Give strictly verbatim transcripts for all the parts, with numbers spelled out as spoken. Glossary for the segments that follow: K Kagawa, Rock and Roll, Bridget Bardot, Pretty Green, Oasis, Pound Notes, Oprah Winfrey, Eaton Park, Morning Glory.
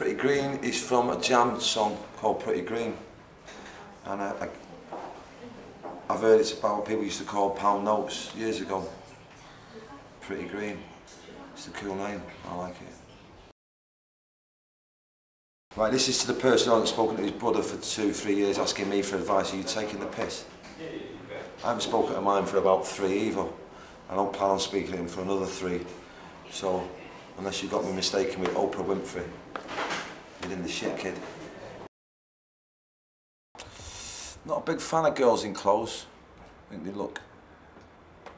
Pretty Green is from a jam song called Pretty Green, and I, I, I've heard it's about what people used to call Pound Notes years ago. Pretty Green, it's a cool name, I like it. Right, this is to the person I haven't spoken to his brother for two, three years asking me for advice. Are you taking the piss? I haven't spoken to mine for about three either. I don't plan on speaking to him for another three, so unless you got me mistaken with Oprah Winfrey. In the shit, kid. Not a big fan of girls in clothes. I think they look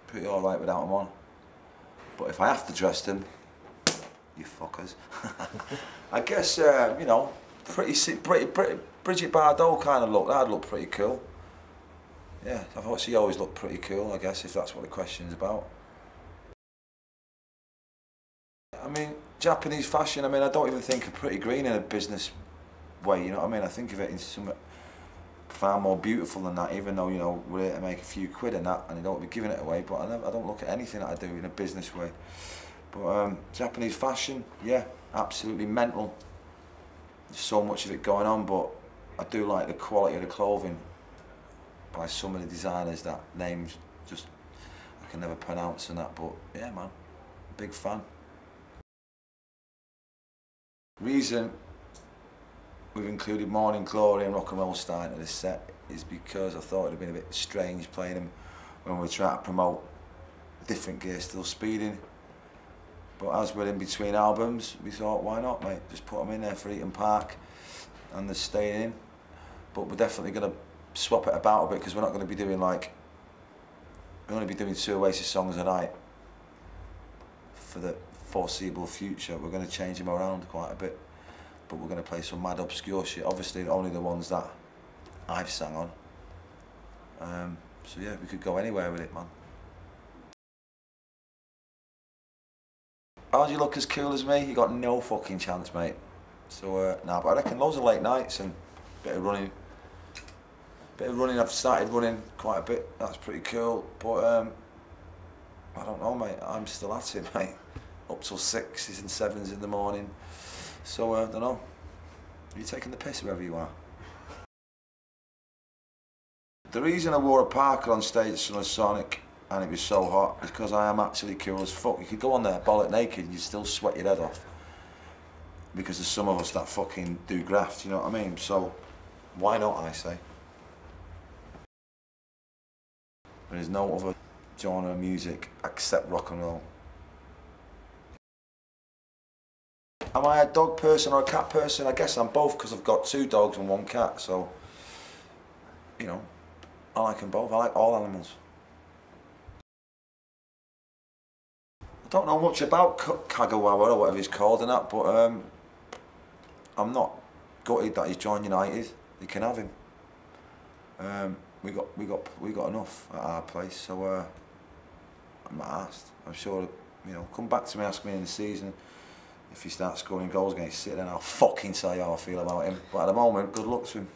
pretty all right without them on. But if I have to dress them, you fuckers. I guess uh, you know, pretty, pretty, pretty Bridget Bardot kind of look. That'd look pretty cool. Yeah, I thought she always looked pretty cool. I guess if that's what the question's about. I mean, Japanese fashion, I mean, I don't even think of Pretty Green in a business way, you know what I mean? I think of it in something far more beautiful than that, even though, you know, we're here to make a few quid and that, and you don't be giving it away, but I, never, I don't look at anything that I do in a business way. But um, Japanese fashion, yeah, absolutely mental. There's so much of it going on, but I do like the quality of the clothing by some of the designers that names just, I can never pronounce and that, but yeah, man, big fan. Reason we've included Morning Glory and Rock and Roll starting this set is because I thought it'd been a bit strange playing them when we were trying to promote different gear still speeding. But as we're in between albums, we thought, why not, mate? Just put them in there for Eaton Park, and they're staying in. But we're definitely going to swap it about a bit because we're not going to be doing like we're going to be doing two Oasis songs a night for the foreseeable future. We're going to change them around quite a bit, but we're going to play some mad obscure shit, obviously only the ones that I've sang on, um, so yeah, we could go anywhere with it, man. How do you look as cool as me? You got no fucking chance, mate. So uh, nah, but I reckon loads of late nights and a bit of running, a bit of running, I've started running quite a bit, that's pretty cool, but um, I don't know, mate, I'm still at it, mate. Up till sixes and sevens in the morning, so uh, I don't know. Are you taking the piss wherever you are? The reason I wore a parka on stage at Sonic and it was so hot is because I am actually cool as fuck. You could go on there bollock naked and you'd still sweat your head off because there's some of us that fucking do graft, you know what I mean? So why not, I say? There's no other genre of music except rock and roll. Am I a dog person or a cat person? I guess I'm both because I've got two dogs and one cat, so, you know, I like them both. I like all animals. I don't know much about K Kagawa or whatever he's called and that, but um, I'm not gutted that he's joined United. He can have him. Um, we got, we got, we got enough at our place, so uh, I'm not asked. I'm sure, you know, come back to me, ask me in the season. If he starts scoring goals against City, then I'll fucking tell you how I feel about him. But at the moment, good luck to him.